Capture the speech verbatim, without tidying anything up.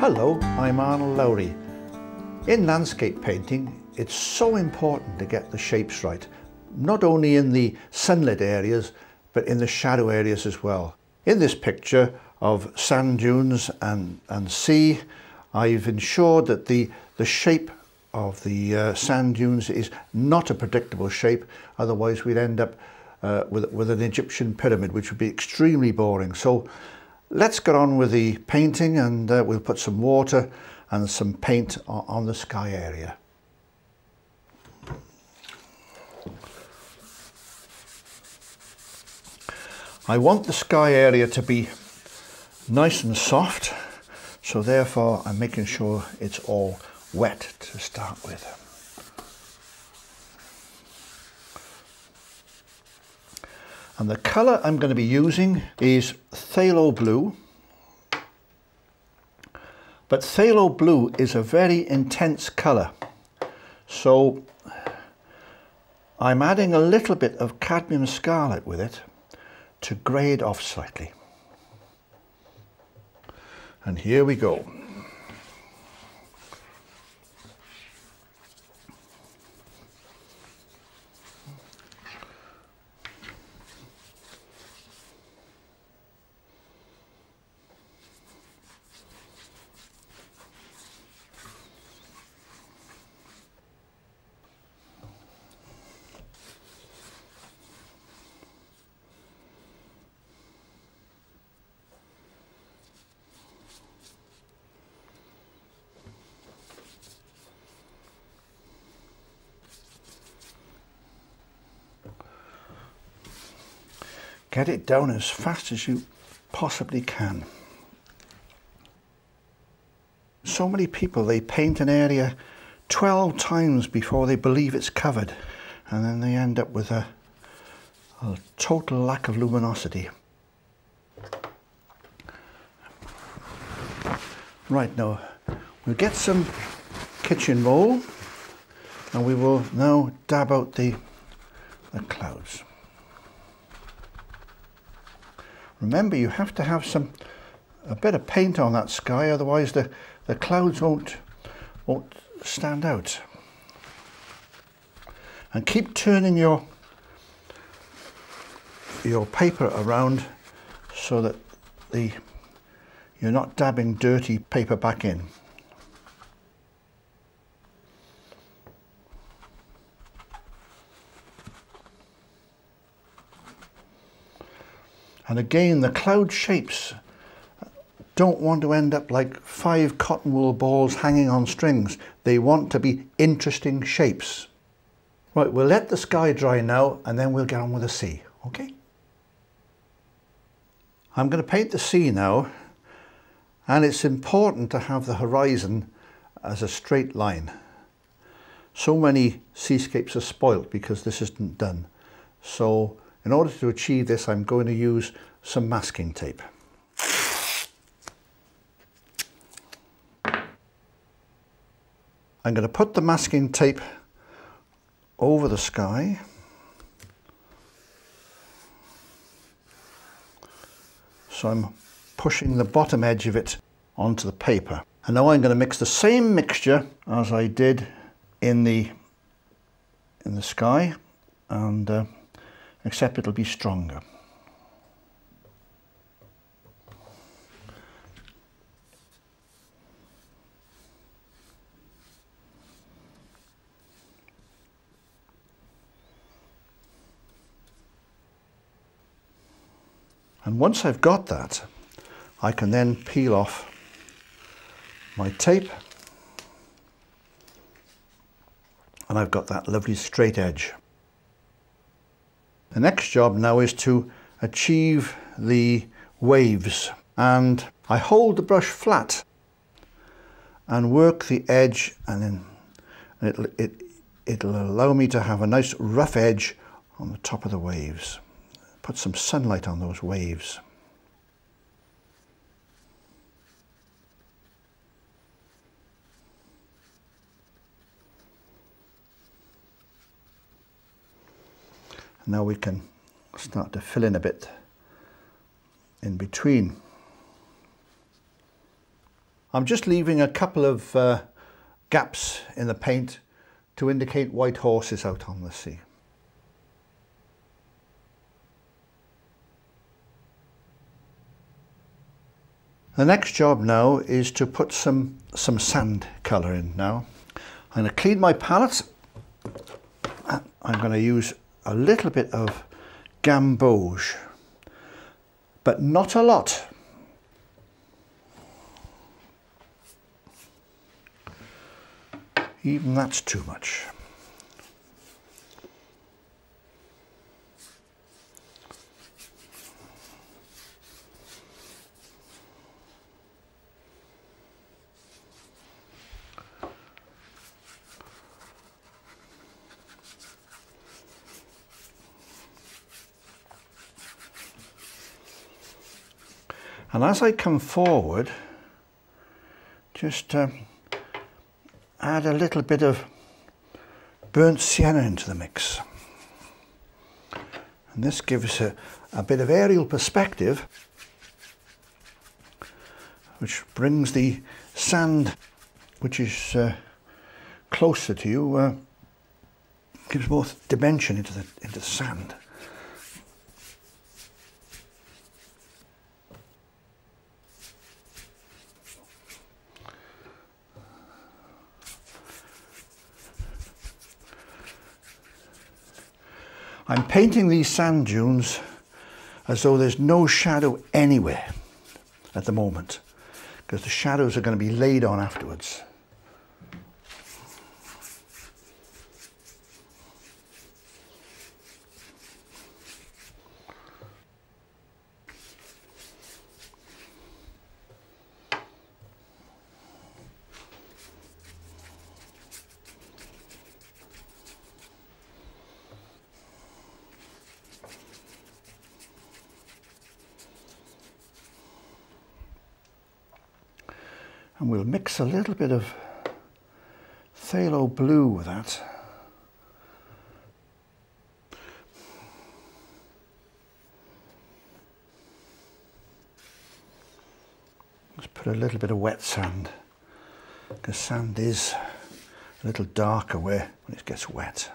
Hello, I'm Arnold Lowrey. In landscape painting, it's so important to get the shapes right, not only in the sunlit areas, but in the shadow areas as well. In this picture of sand dunes and, and sea, I've ensured that the, the shape of the uh, sand dunes is not a predictable shape, otherwise we'd end up uh, with, with an Egyptian pyramid, which would be extremely boring. So let's get on with the painting, and uh, we'll put some water and some paint on, on the sky area. I want the sky area to be nice and soft, so therefore I'm making sure it's all wet to start with. And the colour I'm going to be using is phthalo blue. But phthalo blue is a very intense colour. So I'm adding a little bit of cadmium scarlet with it to grade off slightly. And here we go. Get it down as fast as you possibly can. So many people, they paint an area twelve times before they believe it's covered, and then they end up with a, a total lack of luminosity. Right, now we'll get some kitchen roll and we will now dab out the, the clouds. Remember, you have to have some a bit of paint on that sky, otherwise the, the clouds won't, won't stand out. And keep turning your, your paper around so that the, you're not dabbing dirty paper back in. And again, the cloud shapes don't want to end up like five cotton wool balls hanging on strings. They want to be interesting shapes. Right, we'll let the sky dry now and then we'll get on with the sea, okay? I'm going to paint the sea now, and it's important to have the horizon as a straight line. So many seascapes are spoilt because this isn't done. So in order to achieve this, I'm going to use some masking tape. I'm going to put the masking tape over the sky. So I'm pushing the bottom edge of it onto the paper. And now I'm going to mix the same mixture as I did in the, in the sky, and uh, except it'll be stronger. And once I've got that, I can then peel off my tape, and I've got that lovely straight edge. The next job now is to achieve the waves, and I hold the brush flat and work the edge, and then it'll, it, it'll allow me to have a nice rough edge on the top of the waves. Put some sunlight on those waves. Now we can start to fill in a bit in between. I'm just leaving a couple of uh, gaps in the paint to indicate white horses out on the sea. The next job now is to put some, some sand colour in now. I'm going to clean my palette. I'm going to use a little bit of gamboge, but not a lot. Even that's too much. And as I come forward, just um, add a little bit of burnt sienna into the mix. And this gives a, a bit of aerial perspective, which brings the sand, which is uh, closer to you, uh, gives more dimension into the, into the sand. I'm painting these sand dunes as though there's no shadow anywhere at the moment, because the shadows are going to be laid on afterwards. And we'll mix a little bit of phthalo blue with that. Let's put a little bit of wet sand, because sand is a little darker where when it gets wet.